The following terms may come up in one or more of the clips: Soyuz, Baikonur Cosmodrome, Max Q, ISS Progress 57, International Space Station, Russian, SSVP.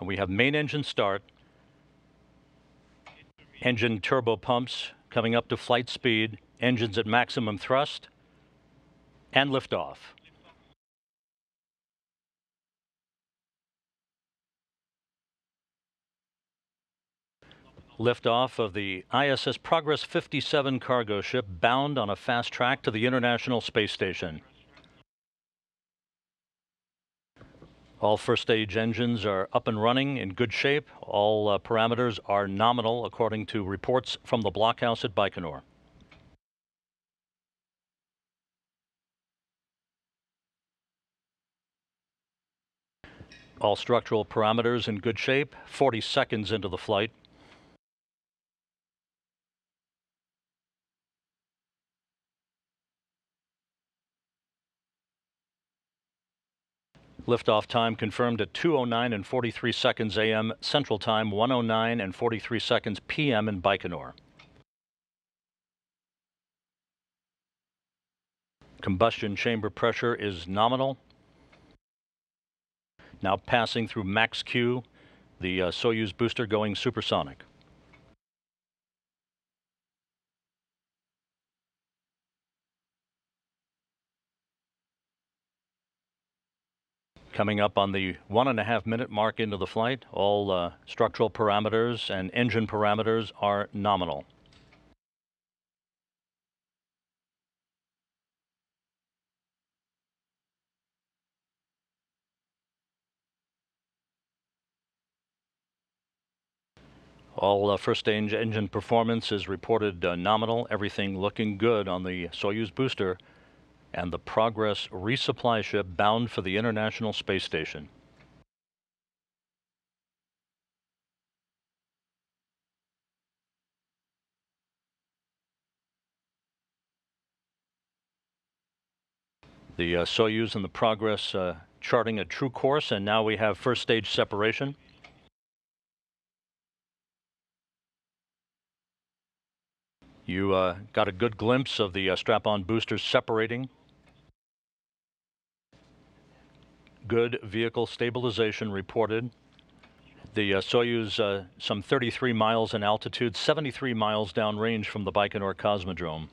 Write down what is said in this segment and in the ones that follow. and we have main engine start, engine turbo pumps coming up to flight speed, engines at maximum thrust, and liftoff. Liftoff of the ISS Progress 57 cargo ship bound on a fast track to the International Space Station. All first stage engines are up and running in good shape. All parameters are nominal according to reports from the blockhouse at Baikonur. All structural parameters in good shape, 40 seconds into the flight. Liftoff time confirmed at 2:09:43 a.m. Central Time, 1:09:43 p.m. in Baikonur. Combustion chamber pressure is nominal. Now passing through Max Q, the Soyuz booster going supersonic. Coming up on the 1.5 minute mark into the flight, all structural parameters and engine parameters are nominal. All first stage engine performance is reported nominal, everything looking good on the Soyuz booster and the Progress resupply ship bound for the International Space Station. The Soyuz and the Progress charting a true course, and now we have first stage separation. You got a good glimpse of the strap-on boosters separating. Good vehicle stabilization reported. The Soyuz some 33 miles in altitude, 73 miles downrange from the Baikonur Cosmodrome.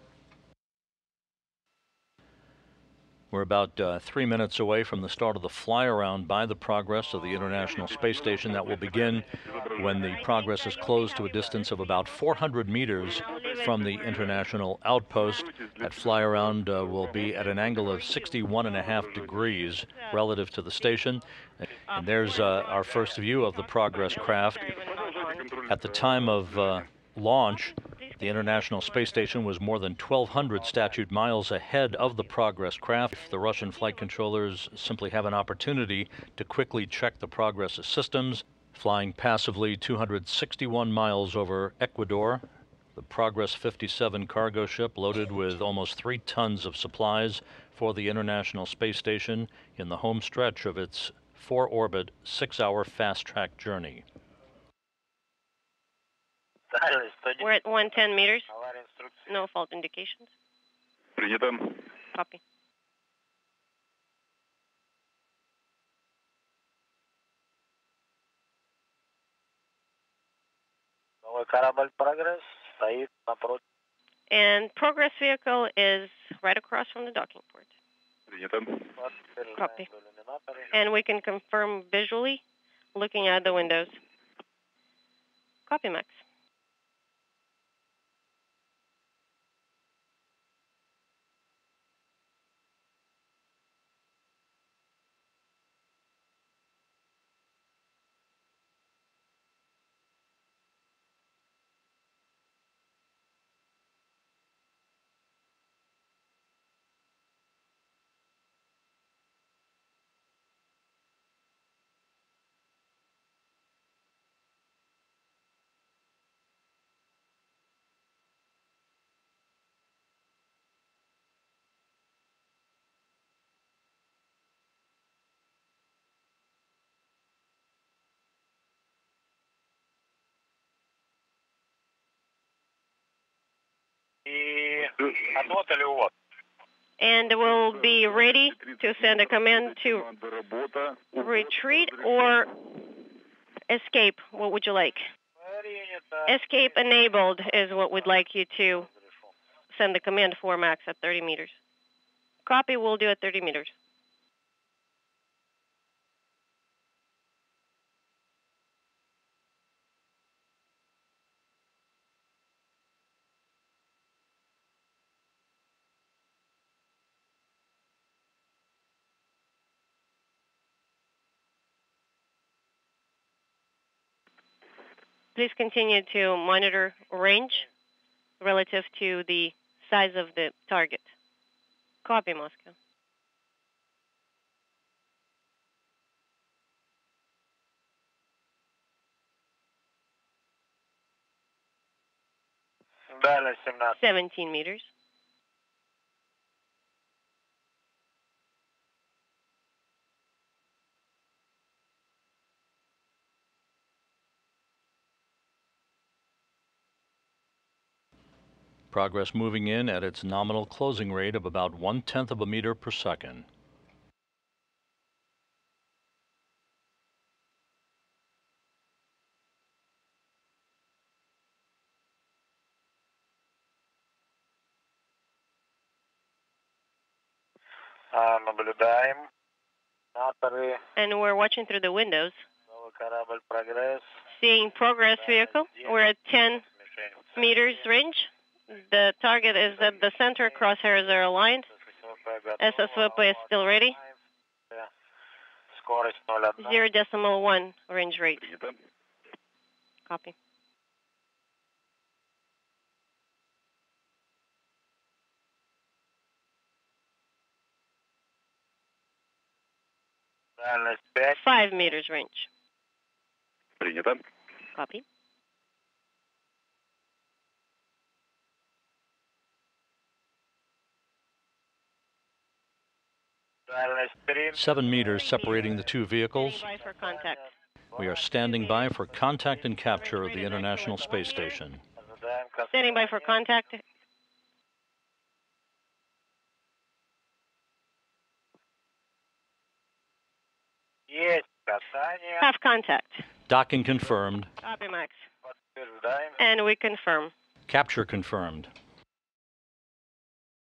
We're about 3 minutes away from the start of the fly-around by the Progress of the International Space Station that will begin when the Progress is closed to a distance of about 400 meters from the International Outpost. That fly-around will be at an angle of 61.5 degrees relative to the station. And there's our first view of the Progress craft. At the time of launch, the International Space Station was more than 1,200 statute miles ahead of the Progress craft. The Russian flight controllers simply have an opportunity to quickly check the Progress' systems. Flying passively 261 miles over Ecuador, the Progress 57 cargo ship loaded with almost 3 tons of supplies for the International Space Station in the home stretch of its 4-orbit, 6-hour fast-track journey. We're at 110 meters. No fault indications. Copy. And Progress vehicle is right across from the docking port. Copy. And we can confirm visually looking out the windows. Copy, Max. And we'll be ready to send a command to retreat or Escape, what would you like? Escape enabled is what we'd like you to send the command for, Max, at 30 meters. Copy, we'll do at 30 meters. Please continue to monitor range relative to the size of the target. Copy, Moscow. Balance, 17 meters. Progress moving in at its nominal closing rate of about 1/10 of a meter per second. And we're watching through the windows, seeing Progress vehicle. We're at 10 meters range. The target is at the center, crosshairs are aligned. SSVP is still ready. 0.1 range rate. Copy. Well, 5 meters range. Copy. Seven meters separating the two vehicles. We are standing by for contact and capture of the International Space Station. Standing by for contact. Yes. Have contact. Docking confirmed. Copy, Max. And we confirm. Capture confirmed.